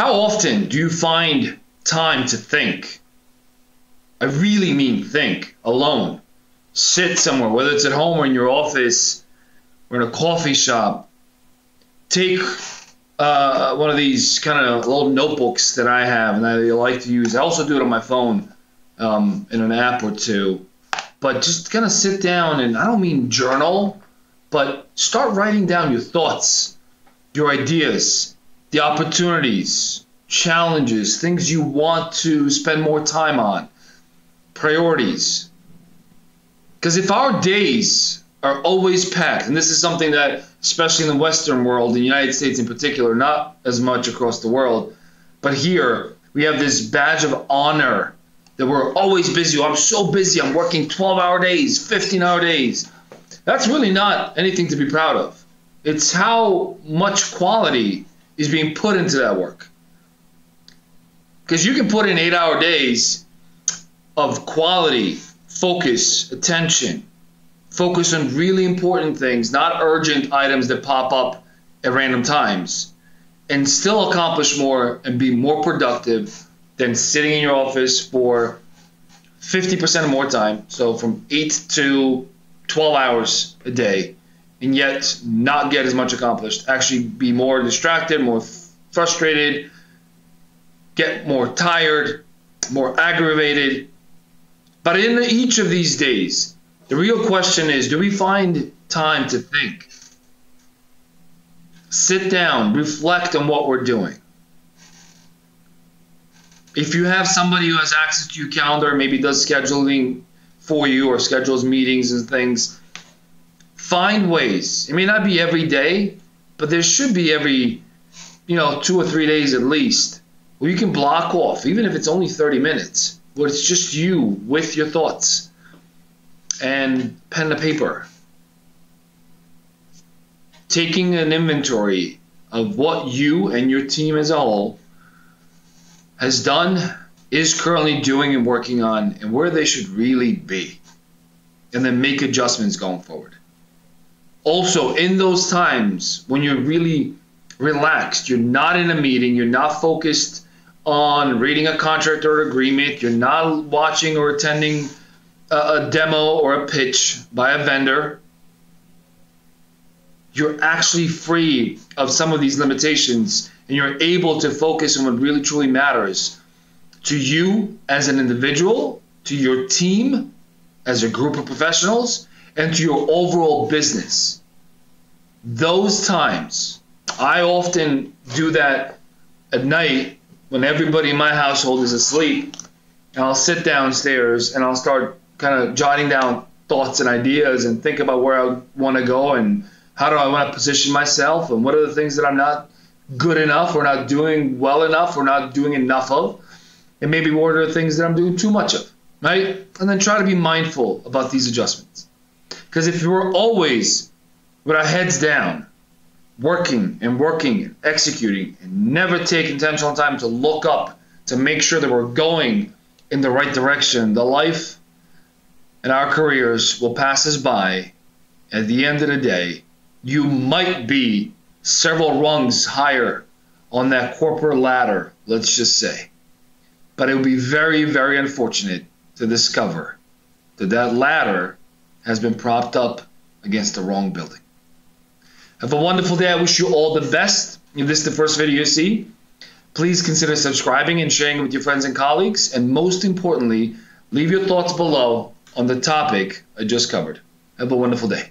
How often do you find time to think? I really mean think, alone. Sit somewhere, whether it's at home or in your office or in a coffee shop. Take one of these kind of little notebooks that I have and I like to use. I also do it on my phone in an app or two. But just kind of sit down and I don't mean journal, but start writing down your thoughts, your ideas, the opportunities, challenges, things you want to spend more time on, priorities. Because if our days are always packed, and this is something that, especially in the Western world, the United States in particular, not as much across the world, but here we have this badge of honor that we're always busy. I'm so busy. I'm working 12-hour days, 15-hour days. That's really not anything to be proud of. It's how much quality is being put into that work. Because you can put in 8-hour days of quality, focus, attention, focus on really important things, not urgent items that pop up at random times, and still accomplish more and be more productive than sitting in your office for 50% more time, so from 8 to 12 hours a day, and yet not get as much accomplished, actually be more distracted, more frustrated, get more tired, more aggravated. But in each of these days, the real question is, do we find time to think? Sit down, reflect on what we're doing. If you have somebody who has access to your calendar, maybe does scheduling for you or schedules meetings and things, find ways. It may not be every day, but there should be every, 2 or 3 days at least, where you can block off, even if it's only 30 minutes, where it's just you with your thoughts and pen to paper. Taking an inventory of what you and your team as a whole has done, is currently doing and working on, and where they should really be, and then make adjustments going forward. Also, in those times when you're really relaxed, you're not in a meeting, you're not focused on reading a contract or agreement, you're not watching or attending a demo or a pitch by a vendor, you're actually free of some of these limitations and you're able to focus on what really truly matters to you as an individual, to your team as a group of professionals, and to your overall business. Those times, I often do that at night when everybody in my household is asleep, and I'll sit downstairs and I'll start kind of jotting down thoughts and ideas and think about where I want to go and how do I want to position myself and what are the things that I'm not good enough or not doing well enough or not doing enough of, and maybe what are the things that I'm doing too much of, right? And then try to be mindful about these adjustments. Because if we're always with our heads down, working and executing and never take intentional time to look up to make sure that we're going in the right direction, the life and our careers will pass us by. At the end of the day, you might be several rungs higher on that corporate ladder, let's just say. But it would be very, very unfortunate to discover that that ladder has been propped up against the wrong building. Have a wonderful day. I wish you all the best. If this is the first video you see, please consider subscribing and sharing it with your friends and colleagues. And most importantly, leave your thoughts below on the topic I just covered. Have a wonderful day.